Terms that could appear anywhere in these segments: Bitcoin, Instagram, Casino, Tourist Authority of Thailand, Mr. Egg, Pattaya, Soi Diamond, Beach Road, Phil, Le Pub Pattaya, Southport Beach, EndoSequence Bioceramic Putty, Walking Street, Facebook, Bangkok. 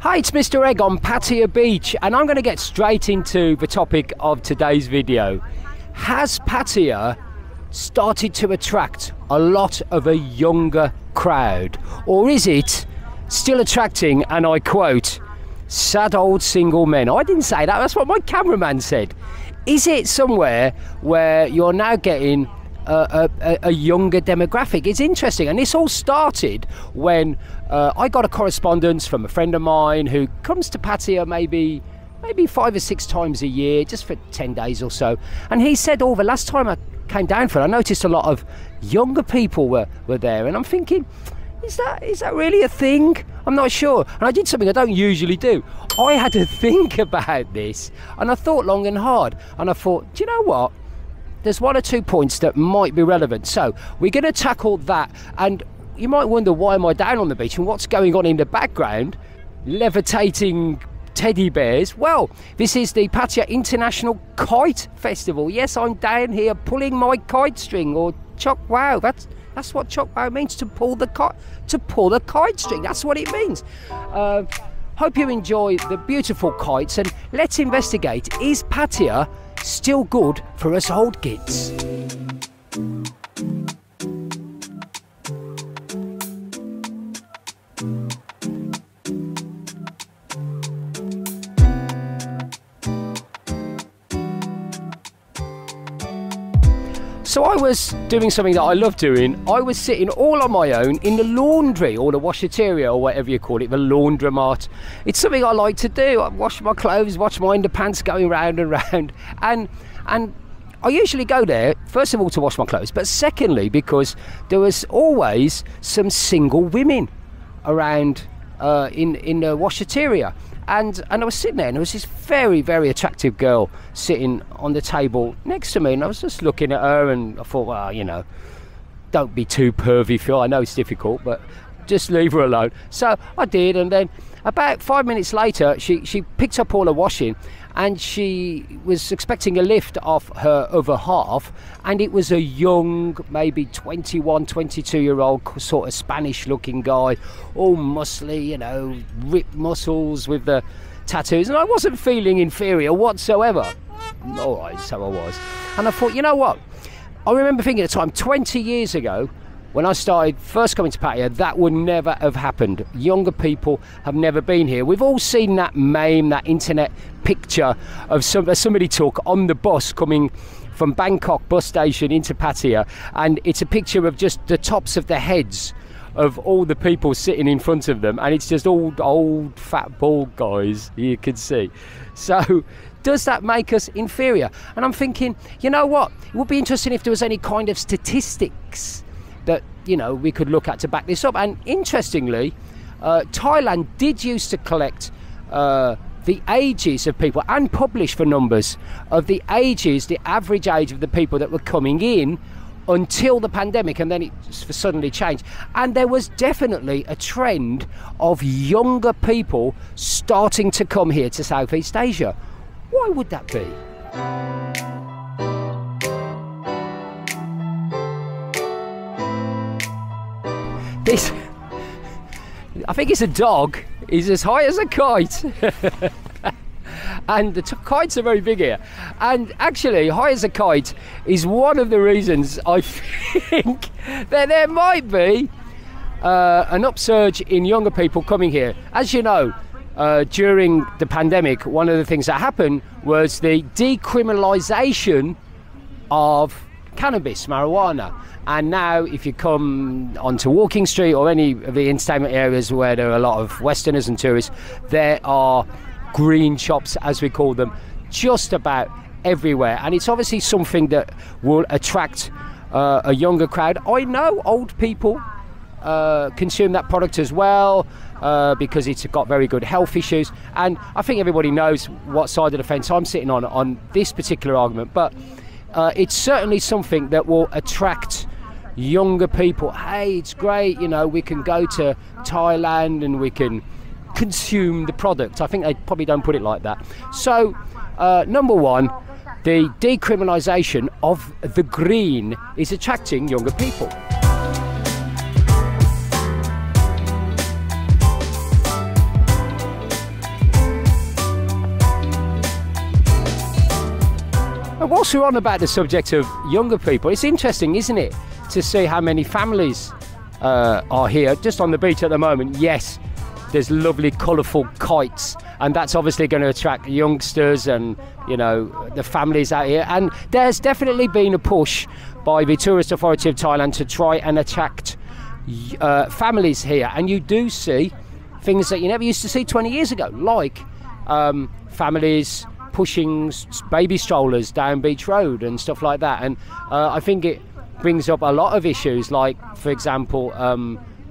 Hi, it's Mr. Egg on Pattaya Beach, and I'm going to get straight into the topic of today's video. Has Pattaya started to attract a lot of a younger crowd, or is it still attracting, and I quote, sad old single men? I didn't say that, that's what my cameraman said. Is it somewhere where you're now getting a younger demographic? It's interesting, and this all started when I got a correspondence from a friend of mine who comes to Pattaya maybe 5 or 6 times a year, just for 10 days or so, and he said, oh, the last time I came down for it, I noticed a lot of younger people were there, and I'm thinking, is that really a thing? I'm not sure. And I did something I don't usually do. I had to think about this, and I thought long and hard, and I thought, do you know what? There's 1 or 2 points that might be relevant. So we're going to tackle that. And you might wonder, why am I down on the beach and what's going on in the background? Levitating teddy bears. Well, this is the Pattaya International Kite Festival. Yes, I'm down here pulling my kite string, or chok wow. That's what chok wow means, to pull the kite, string. That's what it means. Hope you enjoy the beautiful kites, and let's investigate, is Pattaya still good for us old kids? So I was doing something that I love doing. I was sitting all on my own in the laundry, or the washateria, or whatever you call it, the laundromat. It's something I like to do. I wash my clothes, watch my underpants going round and round. And I usually go there, first of all, to wash my clothes, but secondly, because there was always some single women around in the washateria. And I was sitting there, and there was this very, very attractive girl sitting on the table next to me, and I was just looking at her, and I thought, well, you know, don't be too pervy, Phil. I know it's difficult, but just leave her alone. So I did, and then about 5 minutes later, she picked up all her washing, and she was expecting a lift off her other half, and it was a young, maybe 21, 22-year-old sort of Spanish-looking guy, all muscly, you know, ripped muscles with the tattoos, and I wasn't feeling inferior whatsoever. All right, so I was. And I thought, you know what? I remember thinking at the time, 20 years ago, when I started first coming to Pattaya, that would never have happened. Younger people have never been here. We've all seen that meme, that internet picture of somebody took on the bus coming from Bangkok bus station into Pattaya, and it's a picture of just the tops of the heads of all the people sitting in front of them, and it's just old fat bald guys, you can see. So does that make us inferior? And I'm thinking, you know what? It would be interesting if there was any kind of statistics that, you know, we could look at to back this up. And interestingly, Thailand did used to collect the ages of people and publish the numbers of the ages, the average age of the people that were coming in until the pandemic, and then it suddenly changed. And there was definitely a trend of younger people starting to come here to Southeast Asia. Why would that be? This, I think it's a dog. He's as high as a kite. And the kites are very big here. And actually, high as a kite is one of the reasons I think that there might be an upsurge in younger people coming here. As you know, during the pandemic, one of the things that happened was the decriminalisation of cannabis, marijuana, and now if you come onto Walking Street or any of the entertainment areas where there are a lot of Westerners and tourists, there are green shops, as we call them, just about everywhere, and it's obviously something that will attract a younger crowd. I know old people consume that product as well, because it's got very good health issues, and I think everybody knows what side of the fence I'm sitting on this particular argument, but it's certainly something that will attract younger people. Hey, it's great, you know, we can go to Thailand and we can consume the product. I think they probably don't put it like that. So, number one, the decriminalisation of the green is attracting younger people. But whilst we're on about the subject of younger people, it's interesting, isn't it, to see how many families are here just on the beach at the moment. Yes, there's lovely colourful kites, and that's obviously going to attract youngsters and, you know, the families out here. And there's definitely been a push by the Tourist Authority of Thailand to try and attract families here, and you do see things that you never used to see 20 years ago, like families pushing baby strollers down Beach Road and stuff like that. And I think it brings up a lot of issues, like, for example,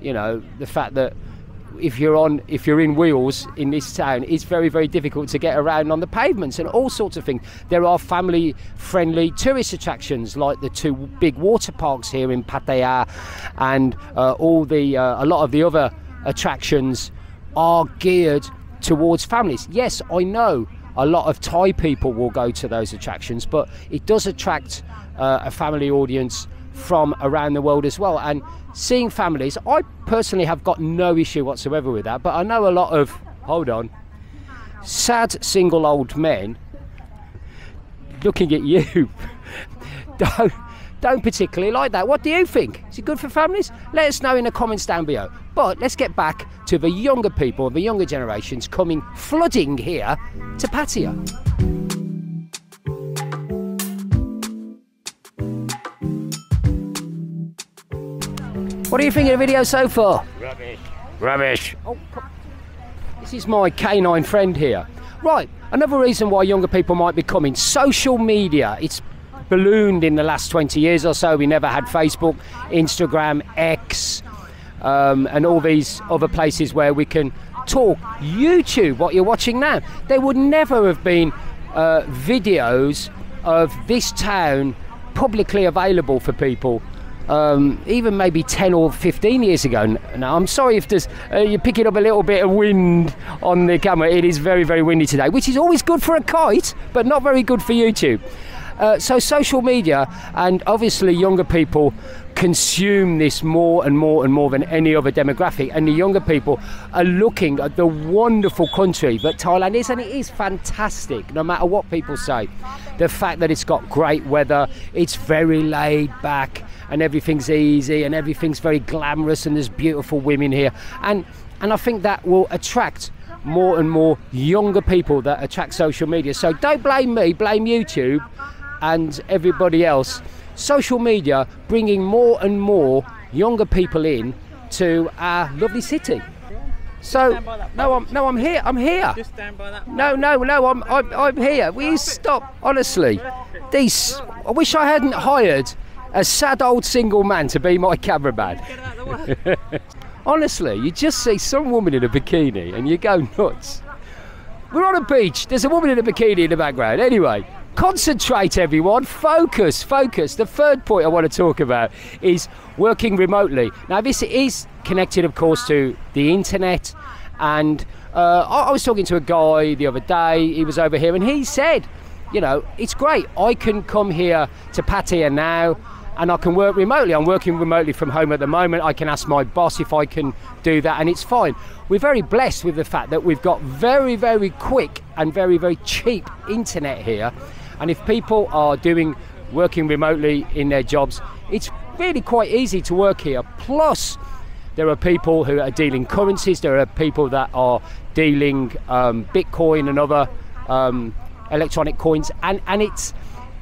you know, the fact that if you're in wheels in this town, it's very, very difficult to get around on the pavements and all sorts of things. There are family-friendly tourist attractions like the two big water parks here in Pattaya, and a lot of the other attractions are geared towards families. Yes, I know a lot of Thai people will go to those attractions, but it does attract a family audience from around the world as well. And seeing families, I personally have got no issue whatsoever with that, but I know a lot of, hold on, sad single old men looking at you don't particularly like that. What do you think? Is it good for families? Let us know in the comments down below. But let's get back to the younger people, the younger generations flooding here to Pattaya. What do you think of the video so far? Rubbish. Rubbish. Oh, this is my canine friend here. Right, another reason why younger people might be coming. Social media. It's ballooned in the last 20 years or so. We never had Facebook, Instagram, X, and all these other places where we can talk. YouTube, what you're watching now. There would never have been videos of this town publicly available for people. Even maybe 10 or 15 years ago. Now, I'm sorry if there's, you're picking up a little bit of wind on the camera. It is very, very windy today, which is always good for a kite, but not very good for YouTube. So social media, and obviously younger people consume this more and more and more than any other demographic, and the younger people are looking at the wonderful country that Thailand is, and it is fantastic no matter what people say. The fact that it's got great weather, it's very laid back, and everything's easy, and everything's very glamorous, and there's beautiful women here, and I think that will attract more and more younger people that attract social media. So don't blame me, blame YouTube and everybody else. Social media bringing more and more younger people in to our lovely city. So I'm here. Just stand by that. No, I'm here. Will you stop? Honestly, these. I wish I hadn't hired a sad old single man to be my cameraman. Honestly, you just see some woman in a bikini and you go nuts. We're on a beach. There's a woman in a bikini in the background. Anyway. Concentrate, everyone. Focus, focus. The third point I want to talk about is working remotely. Now, this is connected, of course, to the internet. And I was talking to a guy the other day. He was over here, and he said, you know, it's great. I can come here to Pattaya now, and I can work remotely. I'm working remotely from home at the moment. I can ask my boss if I can do that, and it's fine. We're very blessed with the fact that we've got very, very quick and very, very cheap internet here. And if people are working remotely in their jobs, it's really quite easy to work here. Plus, there are people who are dealing currencies. There are people that are dealing Bitcoin and other electronic coins. And it's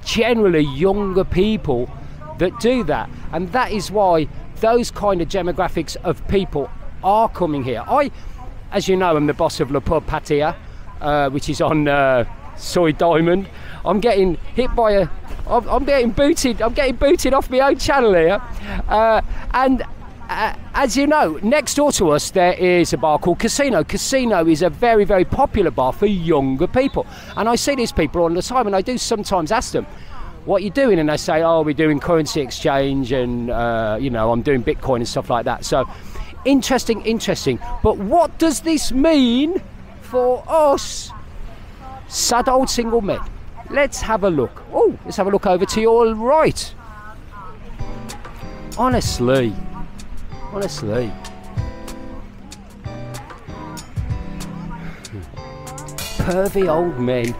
generally younger people that do that. And that is why those kind of demographics of people are coming here. I, as you know, am the boss of Le Pub Pattaya, which is on Soi Diamond. I'm getting hit by a... I'm getting booted. I'm getting booted off my own channel here. As you know, next door to us there is a bar called Casino. Casino is a very, very popular bar for younger people. And I see these people all the time, and I do sometimes ask them, what are you doing? And they say, oh, we're doing currency exchange, and, you know, I'm doing Bitcoin and stuff like that. So, interesting. But what does this mean for us? Sad old single men. Let's have a look. Oh, let's have a look over to your right. Honestly. Pervy old men.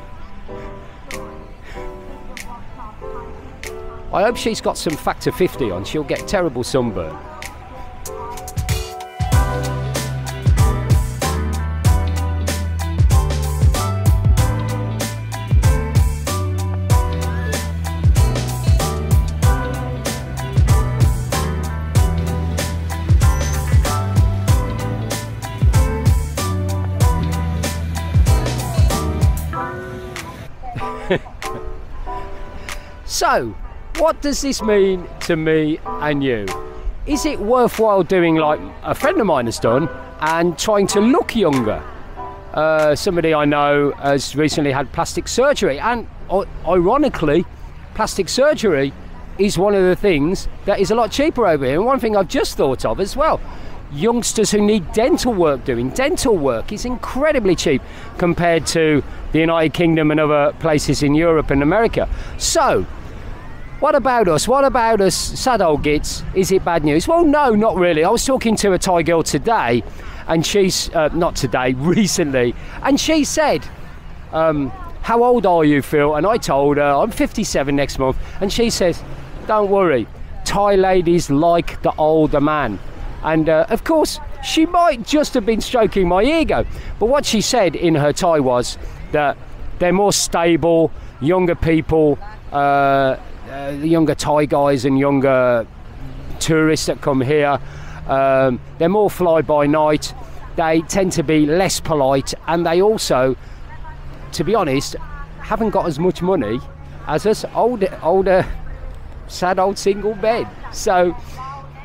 I hope she's got some factor 50 on, she'll get terrible sunburn. So, what does this mean to me and you? Is it worthwhile doing like a friend of mine has done and trying to look younger? Somebody I know has recently had plastic surgery, and ironically, plastic surgery is one of the things that is a lot cheaper over here. And one thing I've just thought of as well, youngsters who need dental work doing. Dental work is incredibly cheap compared to the United Kingdom and other places in Europe and America. So, what about us? What about us sad old gits? Is it bad news? Well, no, not really. I was talking to a Thai girl today, and she's, not today, recently, and she said, how old are you, Phil? And I told her, I'm 57 next month, and she says, don't worry, Thai ladies like the older man. And of course, she might just have been stroking my ego, but what she said in her Thai was that they're more stable, younger people, the younger Thai guys and younger tourists that come here, they're more fly-by-night, they tend to be less polite, and they also, to be honest, haven't got as much money as us older sad old single men. So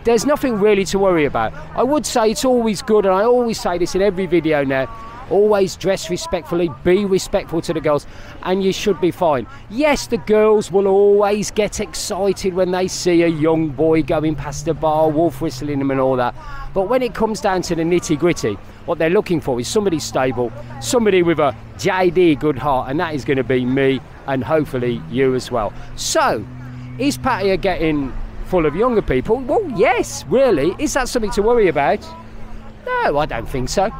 there's nothing really to worry about. I would say it's always good, and I always say this in every video now, always dress respectfully, be respectful to the girls, and you should be fine. Yes, the girls will always get excited when they see a young boy going past the bar, wolf whistling them and all that. But when it comes down to the nitty gritty, what they're looking for is somebody stable, somebody with a JD good heart, and that is going to be me and hopefully you as well. So, is Pattaya getting full of younger people? Well, yes, really. Is that something to worry about? No, I don't think so.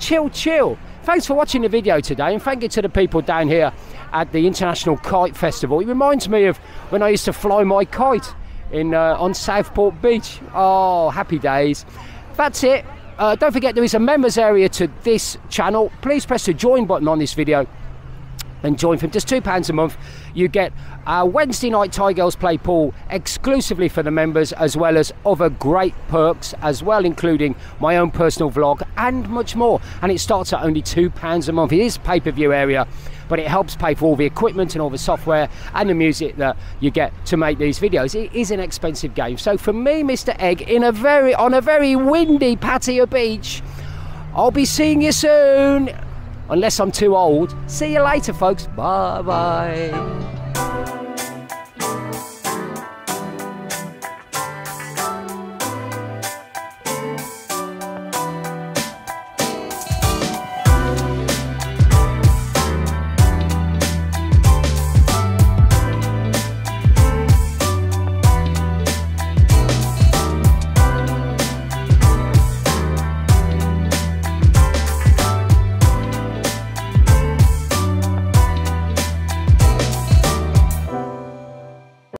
Chill. Thanks for watching the video today, and thank you to the people down here at the International Kite Festival. It reminds me of when I used to fly my kite in on Southport Beach. Oh, happy days. That's it. Don't forget there is a members area to this channel. Please press the join button on this video and join for just £2 a month. You get our Wednesday night Thai Girls Play Pool exclusively for the members, as well as other great perks as well, including my own personal vlog and much more. And it starts at only £2 a month. It is pay-per-view area, but it helps pay for all the equipment and all the software and the music that you get to make these videos. It is an expensive game. So for me, Mr. Egg, on a very windy Pattaya beach, I'll be seeing you soon. Unless I'm too old. See you later, folks. Bye-bye.